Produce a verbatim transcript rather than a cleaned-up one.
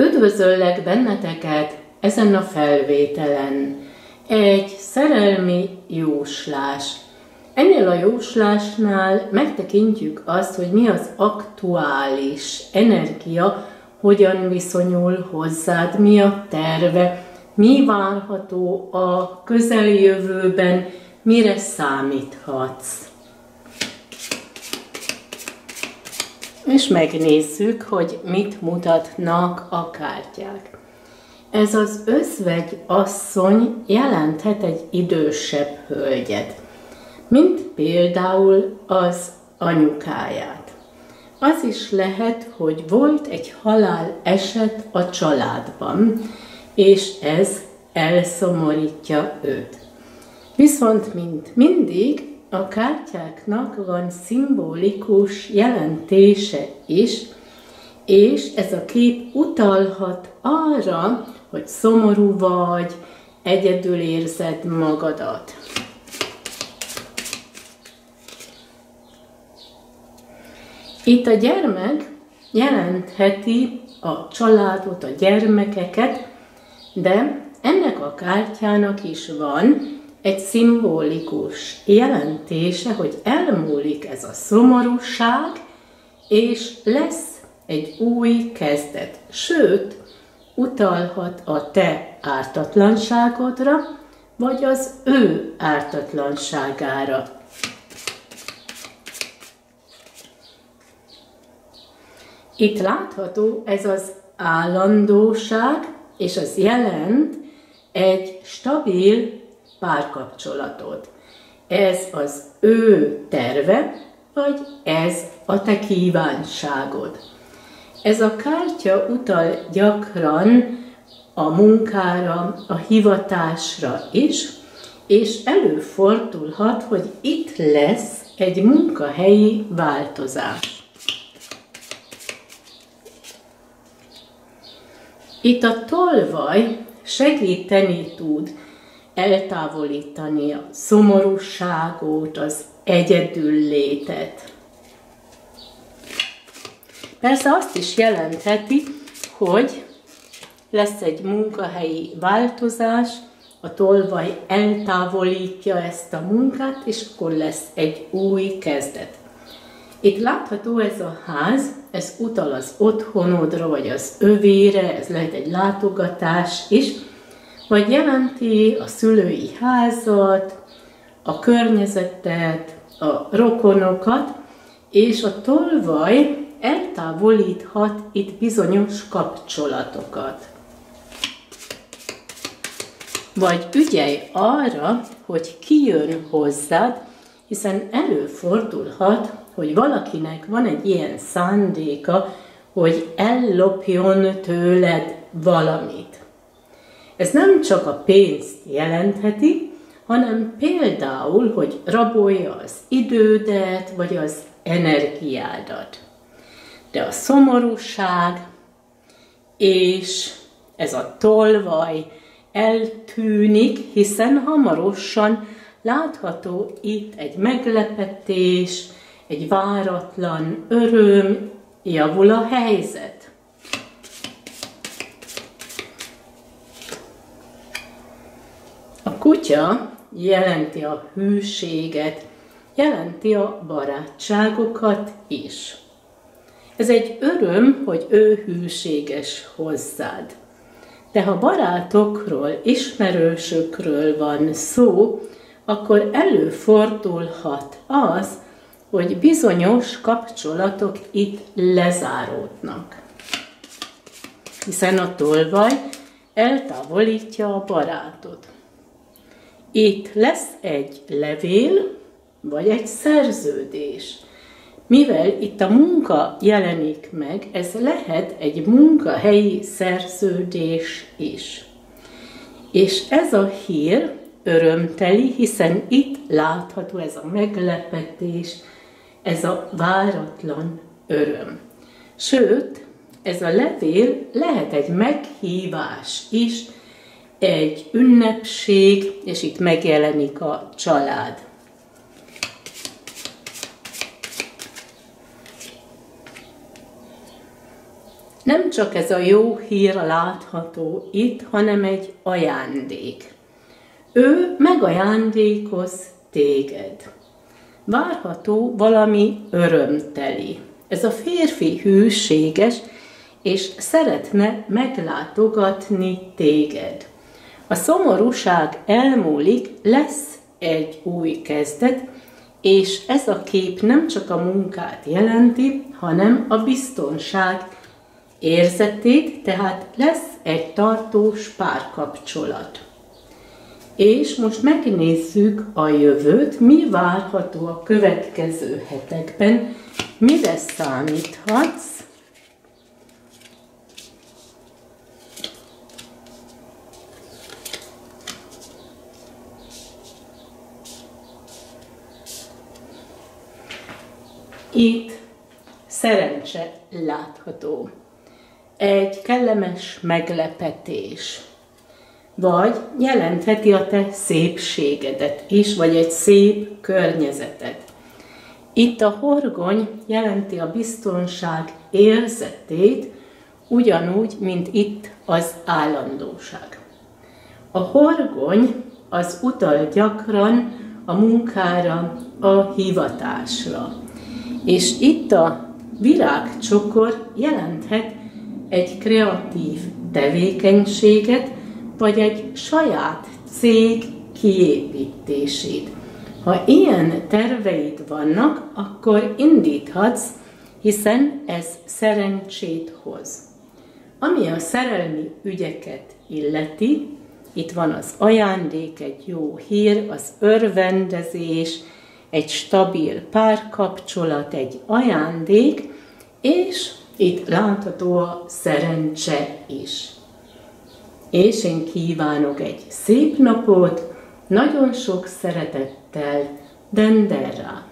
Üdvözöllek benneteket ezen a felvételen. Egy szerelmi jóslás. Ennél a jóslásnál megtekintjük azt, hogy mi az aktuális energia, hogyan viszonyul hozzád, mi a terve, mi várható a közeljövőben, mire számíthatsz. És megnézzük, hogy mit mutatnak a kártyák. Ez az özvegy asszony jelenthet egy idősebb hölgyet, mint például az anyukáját. Az is lehet, hogy volt egy haláleset a családban, és ez elszomorítja őt. Viszont mint mindig, a kártyáknak van szimbolikus jelentése is, és ez a kép utalhat arra, hogy szomorú vagy, egyedül érzed magadat. Itt a gyermek jelentheti a családot, a gyermekeket, de ennek a kártyának is van egy szimbolikus jelentése, hogy elmúlik ez a szomorúság, és lesz egy új kezdet. Sőt, utalhat a te ártatlanságodra, vagy az ő ártatlanságára. Itt látható ez az állandóság, és az jelent egy stabil párkapcsolatot. Ez az ő terve, vagy ez a te kívánságod. Ez a kártya utal gyakran a munkára, a hivatásra is, és előfordulhat, hogy itt lesz egy munkahelyi változás. Itt a tolvaj segíteni tud eltávolítani a szomorúságot, az egyedüllétet. Persze azt is jelentheti, hogy lesz egy munkahelyi változás, a tolvaj eltávolítja ezt a munkát, és akkor lesz egy új kezdet. Itt látható ez a ház, ez utal az otthonodra, vagy az övére, ez lehet egy látogatás is, vagy jelenti a szülői házat, a környezetet, a rokonokat, és a tolvaj eltávolíthat itt bizonyos kapcsolatokat. Vagy ügyelj arra, hogy ki jön hozzád, hiszen előfordulhat, hogy valakinek van egy ilyen szándéka, hogy ellopjon tőled valamit. Ez nem csak a pénzt jelentheti, hanem például, hogy rabolja az idődet, vagy az energiádat. De a szomorúság és ez a tolvaj eltűnik, hiszen hamarosan látható itt egy meglepetés, egy váratlan öröm, javul a helyzet. A kutya jelenti a hűséget, jelenti a barátságokat is. Ez egy öröm, hogy ő hűséges hozzád. De ha barátokról, ismerősökről van szó, akkor előfordulhat az, hogy bizonyos kapcsolatok itt lezáródnak. Hiszen a tolvaj eltávolítja a barátot. Itt lesz egy levél, vagy egy szerződés. Mivel itt a munka jelenik meg, ez lehet egy munkahelyi szerződés is. És ez a hír örömteli, hiszen itt látható ez a meglepetés, ez a váratlan öröm. Sőt, ez a levél lehet egy meghívás is, egy ünnepség, és itt megjelenik a család. Nem csak ez a jó hír látható itt, hanem egy ajándék. Ő megajándékoz téged. Várható valami örömteli. Ez a férfi hűséges, és szeretne meglátogatni téged. A szomorúság elmúlik, lesz egy új kezdet, és ez a kép nem csak a munkát jelenti, hanem a biztonság érzetét, tehát lesz egy tartós párkapcsolat. És most megnézzük a jövőt, mi várható a következő hetekben, mire számíthatsz. Itt szerencse látható. Egy kellemes meglepetés. Vagy jelentheti a te szépségedet is, vagy egy szép környezetet. Itt a horgony jelenti a biztonság érzetét, ugyanúgy, mint itt az állandóság. A horgony az utal gyakran a munkára, a hivatásra. És itt a virágcsokor jelenthet egy kreatív tevékenységet, vagy egy saját cég kiépítését. Ha ilyen terveid vannak, akkor indíthatsz, hiszen ez szerencsét hoz. Ami a szerelmi ügyeket illeti, itt van az ajándék, egy jó hír, az örvendezés, egy stabil párkapcsolat, egy ajándék, és itt látható a szerencse is. És én kívánok egy szép napot, nagyon sok szeretettel, Dendera!